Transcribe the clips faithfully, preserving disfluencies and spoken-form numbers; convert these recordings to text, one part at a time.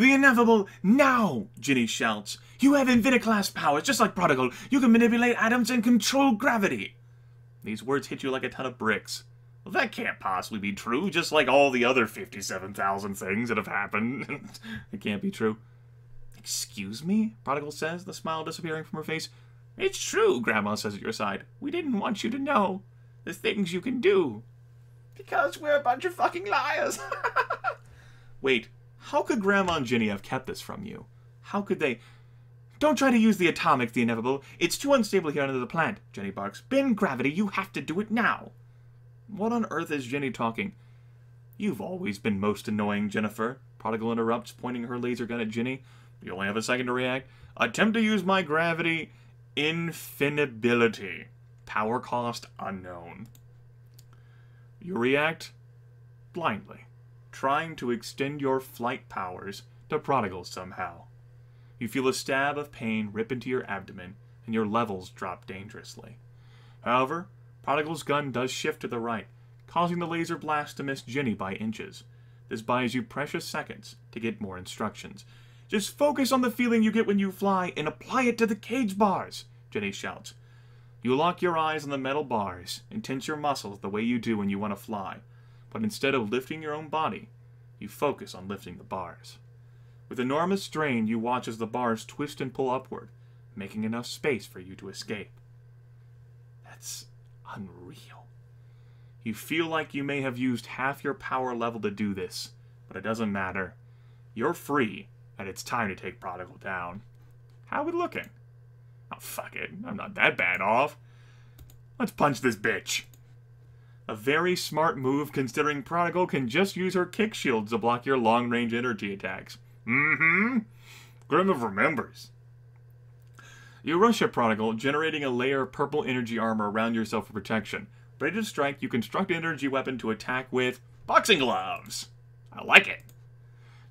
The ineffable now, Jenny shouts. You have Inviticlass powers, just like Prodigal. You can manipulate atoms and control gravity. These words hit you like a ton of bricks. Well, that can't possibly be true, just like all the other fifty-seven thousand things that have happened. It can't be true. Excuse me, Prodigal says, the smile disappearing from her face. It's true, Grandma says at your side. We didn't want you to know the things you can do. Because we're a bunch of fucking liars. Wait, how could Grandma and Jenny have kept this from you? How could they... Don't try to use the atomic, the inevitable. It's too unstable here under the plant, Jenny barks. Bend gravity, you have to do it now. What on earth is Jenny talking? You've always been most annoying, Jennifer. Prodigal interrupts, pointing her laser gun at Jenny. You only have a second to react. Attempt to use my gravity... Infinibility. Power cost unknown. You react blindly, trying to extend your flight powers to Prodigal somehow. You feel a stab of pain rip into your abdomen, and your levels drop dangerously. However, Prodigal's gun does shift to the right, causing the laser blast to miss Jenny by inches. This buys you precious seconds to get more instructions. Just focus on the feeling you get when you fly and apply it to the cage bars, Jenny shouts. You lock your eyes on the metal bars and tense your muscles the way you do when you want to fly, but instead of lifting your own body, you focus on lifting the bars. With enormous strain, you watch as the bars twist and pull upward, making enough space for you to escape. That's unreal. You feel like you may have used half your power level to do this, but it doesn't matter. You're free. And it's time to take Prodigal down. How are we looking? Oh, fuck it. I'm not that bad off. Let's punch this bitch. A very smart move, considering Prodigal can just use her kick shields to block your long-range energy attacks. Mm-hmm. Grimith remembers. You rush at Prodigal, generating a layer of purple energy armor around yourself for protection. Ready to strike, you construct an energy weapon to attack with boxing gloves. I like it.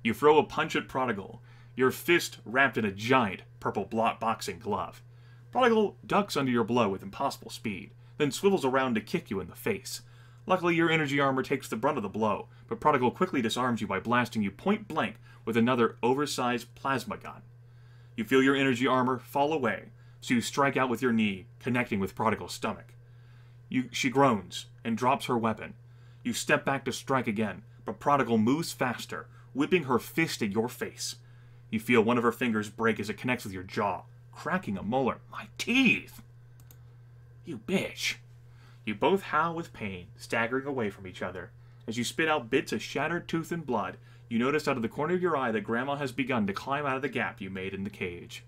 You throw a punch at Prodigal, your fist wrapped in a giant purple block boxing glove. Prodigal ducks under your blow with impossible speed, then swivels around to kick you in the face. Luckily, your energy armor takes the brunt of the blow, but Prodigal quickly disarms you by blasting you point-blank with another oversized plasma gun. You feel your energy armor fall away, so you strike out with your knee, connecting with Prodigal's stomach. You, she groans and drops her weapon. You step back to strike again, but Prodigal moves faster, whipping her fist at your face. You feel one of her fingers break as it connects with your jaw, cracking a molar. My teeth! You bitch. You both howl with pain, staggering away from each other. As you spit out bits of shattered tooth and blood, you notice out of the corner of your eye that Grandma has begun to climb out of the gap you made in the cage.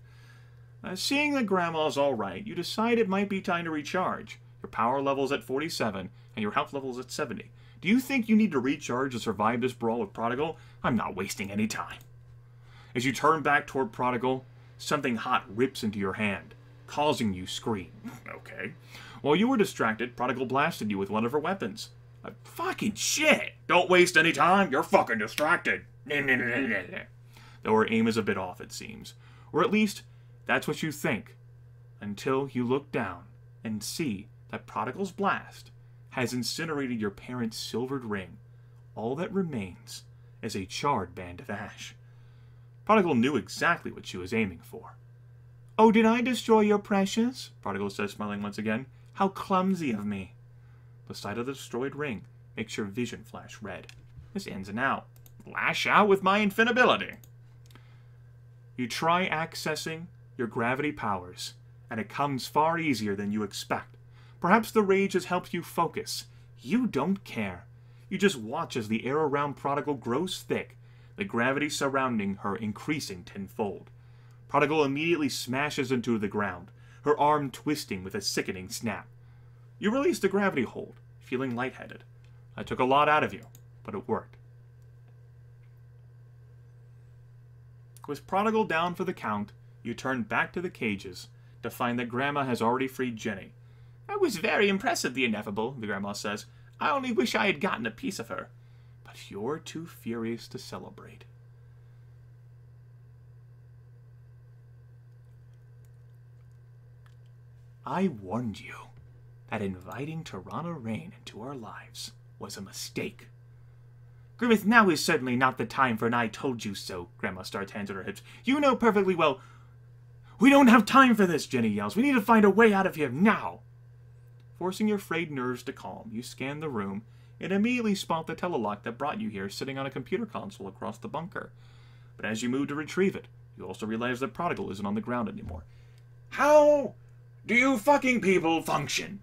Uh, seeing that Grandma's all right, you decide it might be time to recharge. Your power level's at forty-seven, and your health level's at seventy. Do you think you need to recharge to survive this brawl with Prodigal? I'm not wasting any time. As you turn back toward Prodigal, something hot rips into your hand, causing you scream. Okay. While you were distracted, Prodigal blasted you with one of her weapons. Uh, fucking shit! Don't waste any time, you're fucking distracted. Though her aim is a bit off, it seems. Or at least, that's what you think. Until you look down and see that Prodigal's blast has incinerated your parents' silvered ring. All that remains is a charred band of ash. Prodigal knew exactly what she was aiming for. Oh, did I destroy your precious? Prodigal says, smiling once again. How clumsy of me. The sight of the destroyed ring makes your vision flash red. This ends an out. Lash out with my infinibility. You try accessing your gravity powers, and it comes far easier than you expect. Perhaps the rage has helped you focus. You don't care. You just watch as the air around Prodigal grows thick, the gravity surrounding her increasing tenfold. Prodigal immediately smashes into the ground, her arm twisting with a sickening snap. You release the gravity hold, feeling lightheaded. I took a lot out of you, but it worked. With Prodigal down for the count, you turn back to the cages to find that Grandma has already freed Jenny. I was very impressive, the ineffable, the Grandma says. I only wish I had gotten a piece of her. But you're too furious to celebrate. I warned you that inviting Tarana Rain into our lives was a mistake. Grimith, now is certainly not the time for an I told you so. Grandma starts, hands on her hips. You know perfectly well. We don't have time for this, Jenny yells. We need to find a way out of here now. Forcing your frayed nerves to calm, you scan the room and immediately spot the telelock that brought you here sitting on a computer console across the bunker. But as you move to retrieve it, you also realize that Prodigal isn't on the ground anymore. How do you fucking people function?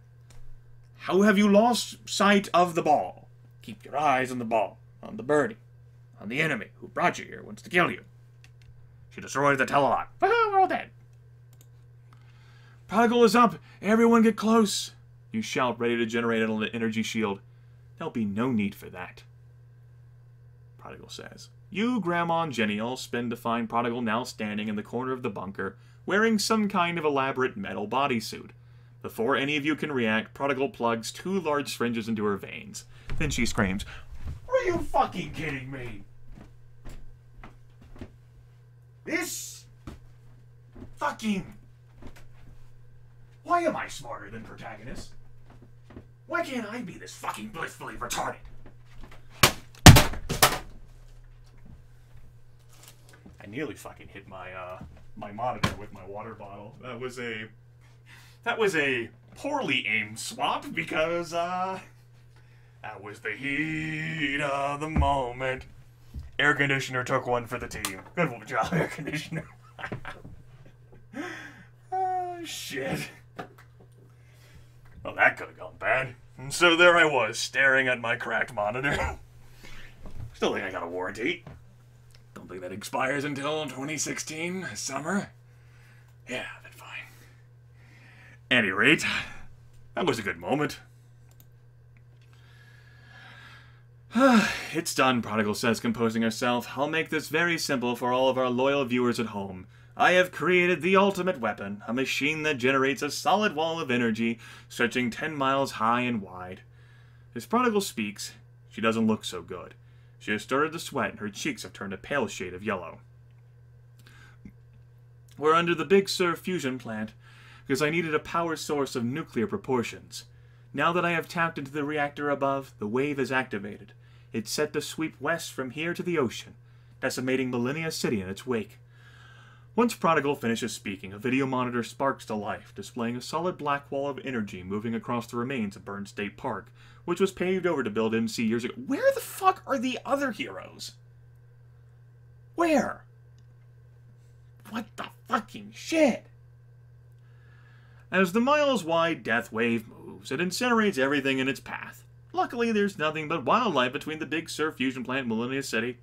How have you lost sight of the ball? Keep your eyes on the ball, on the birdie, on the enemy who brought you here, wants to kill you. She destroys the telelock. We're all dead. Prodigal is up. Everyone get close. You shout, ready to generate an energy shield. There'll be no need for that, Prodigal says. You, Grandma, and Jenny all spin to find Prodigal now standing in the corner of the bunker, wearing some kind of elaborate metal bodysuit. Before any of you can react, Prodigal plugs two large syringes into her veins. Then she screams, "Are you fucking kidding me? This fucking... Why am I smarter than protagonist? Why can't I be this fucking blissfully retarded?" I nearly fucking hit my uh, my monitor with my water bottle. That was a that was a poorly aimed swap because uh, that was the heat of the moment. Air conditioner took one for the team. Good job, air conditioner. Oh shit. Well, that could have gone bad. And so there I was, staring at my cracked monitor. Still think I got a warranty. Don't think that expires until twenty sixteen, summer. Yeah, that's fine. At any rate, that was a good moment. It's done, Prodigal says, composing herself. I'll make this very simple for all of our loyal viewers at home. I have created the ultimate weapon, a machine that generates a solid wall of energy, stretching ten miles high and wide. As Prodigal speaks, she doesn't look so good. She has started to sweat, and her cheeks have turned a pale shade of yellow. We're under the Big Sur fusion plant, because I needed a power source of nuclear proportions. Now that I have tapped into the reactor above, the wave is activated. It's set to sweep west from here to the ocean, decimating Millennia City in its wake. Once Prodigal finishes speaking, a video monitor sparks to life, displaying a solid black wall of energy moving across the remains of Burn State Park, which was paved over to build M C years ago. Where the fuck are the other heroes? Where? What the fucking shit? As the miles-wide death wave moves, it incinerates everything in its path. Luckily, there's nothing but wildlife between the Big Sur fusion plant and Millennia City,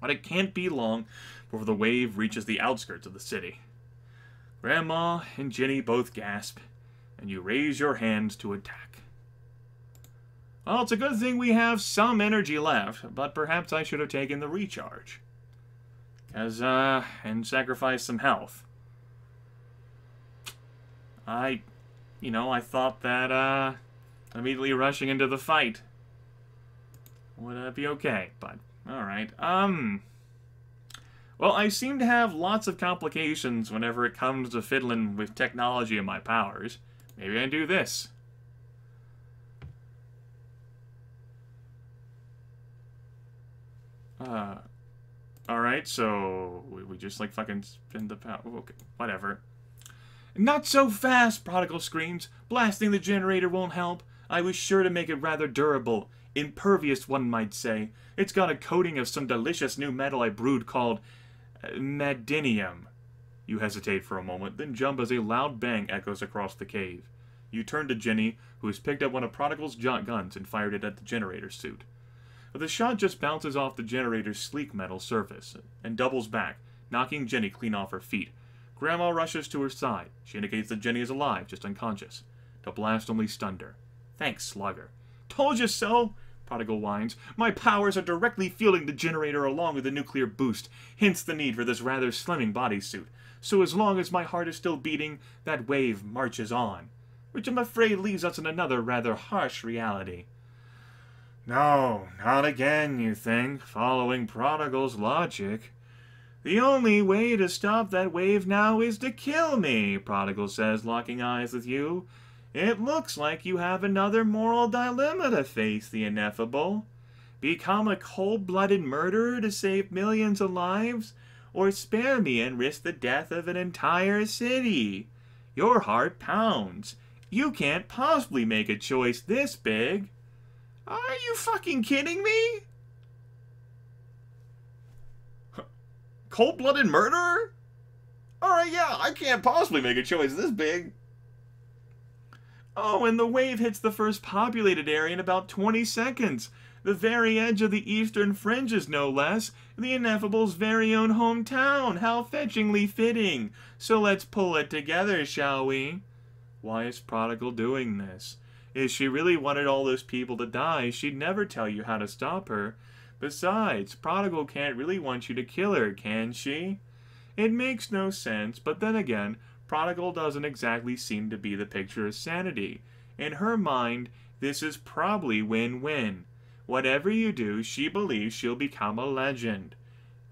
but it can't be long before the wave reaches the outskirts of the city. Grandma and Jenny both gasp, and you raise your hands to attack. Well, it's a good thing we have some energy left, but perhaps I should have taken the recharge. As, uh, and sacrificed some health. I, you know, I thought that, uh, immediately rushing into the fight would uh, be okay, but alright. Um... Well, I seem to have lots of complications whenever it comes to fiddling with technology and my powers. Maybe I do this. Uh, Alright, so we, we just, like, fucking spin the power. Okay, whatever. Not so fast, Prodigal screams. Blasting the generator won't help. I was sure to make it rather durable. Impervious, one might say. It's got a coating of some delicious new metal I brewed called Madenium. You hesitate for a moment, then jump as a loud bang echoes across the cave. You turn to Jenny, who has picked up one of Prodigal's guns and fired it at the generator suit. But the shot just bounces off the generator's sleek metal surface and doubles back, knocking Jenny clean off her feet. Grandma rushes to her side. She indicates that Jenny is alive, just unconscious. The blast only stunned her. Thanks, Slugger. Told you so! Prodigal whines. My powers are directly fueling the generator along with the nuclear boost, hence the need for this rather slimming bodysuit. So as long as my heart is still beating, that wave marches on. Which I'm afraid leaves us in another rather harsh reality. No, not again, you think, following Prodigal's logic. The only way to stop that wave now is to kill me, Prodigal says, locking eyes with you. It looks like you have another moral dilemma to face, the ineffable. Become a cold-blooded murderer to save millions of lives? Or spare me and risk the death of an entire city? Your heart pounds. You can't possibly make a choice this big. Are you fucking kidding me? Cold-blooded murderer? Alright, yeah, I can't possibly make a choice this big. Oh, and the wave hits the first populated area in about twenty seconds. The very edge of the eastern fringes, no less. The Ineffable's very own hometown. How fetchingly fitting. So let's pull it together, shall we? Why is Prodigal doing this? If she really wanted all those people to die, she'd never tell you how to stop her. Besides, Prodigal can't really want you to kill her, can she? It makes no sense, but then again, Prodigal doesn't exactly seem to be the picture of sanity. In her mind, this is probably win-win. Whatever you do, she believes she'll become a legend.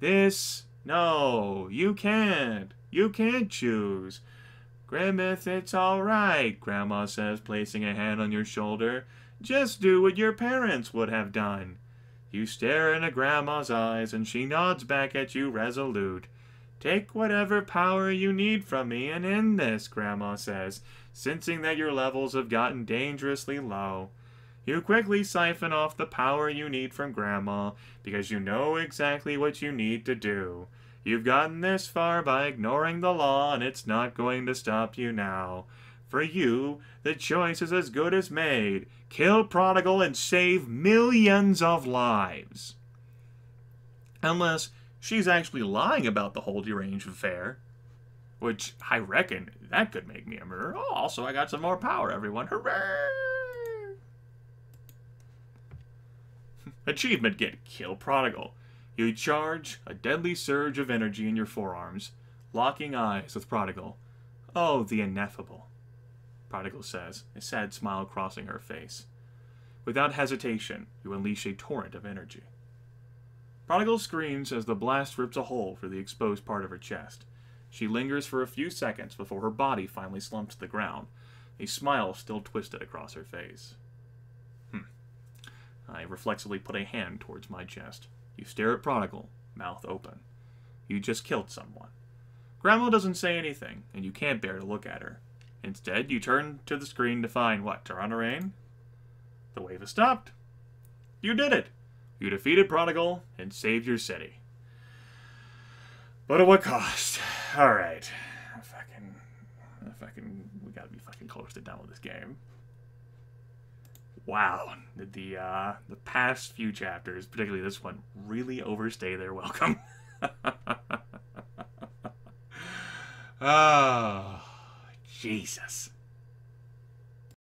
This... No, you can't. You can't choose. Grimith, it's alright, Grandma says, placing a hand on your shoulder. Just do what your parents would have done. You stare into Grandma's eyes, and she nods back at you, resolute. Take whatever power you need from me and end this, Grandma says, sensing that your levels have gotten dangerously low. You quickly siphon off the power you need from Grandma, because you know exactly what you need to do. You've gotten this far by ignoring the law, and it's not going to stop you now. For you, the choice is as good as made. Kill Prodigal and save millions of lives. Unless... she's actually lying about the whole deranged affair. Which, I reckon, that could make me a murderer. Oh, also, I got some more power, everyone. Hooray! Achievement get Kill Prodigal. You charge a deadly surge of energy in your forearms, locking eyes with Prodigal. Oh, the ineffable, Prodigal says, a sad smile crossing her face. Without hesitation, you unleash a torrent of energy. Prodigal screams as the blast rips a hole for the exposed part of her chest. She lingers for a few seconds before her body finally slumps to the ground, a smile still twisted across her face. Hm. I reflexively put a hand towards my chest. You stare at Prodigal, mouth open. You just killed someone. Grandma doesn't say anything, and you can't bear to look at her. Instead, you turn to the screen to find, what, Tarana Rain? The wave has stopped. You did it! You defeated Prodigal and saved your city. But at what cost? Alright. Fucking. Fucking. We gotta be fucking close to done with this game. Wow. Did the, uh, the past few chapters, particularly this one, really overstay their welcome? Oh, Jesus.